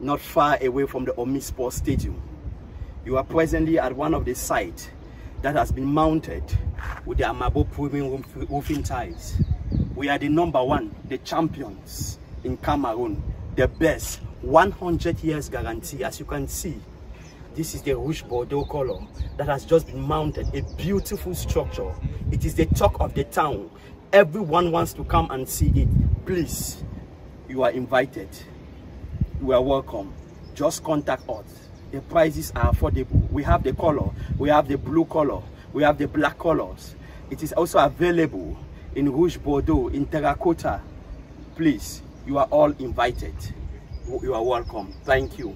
not far away from the Omnisport Stadium. You are presently at one of the sites that has been mounted with the Amabo premium roofing tiles. We are the number one, the champions in Cameroon, the best, 100 years guarantee. As you can see, this is the Rouge Bordeaux color that has just been mounted, a beautiful structure. It is the talk of the town. Everyone wants to come and see it. Please, you are invited. You are welcome. Just contact us. The prices are affordable. We have the color, we have the blue color, we have the black colors. It is also available in Rouge Bordeaux, in Terracotta. Please, you are all invited. You are welcome. Thank you.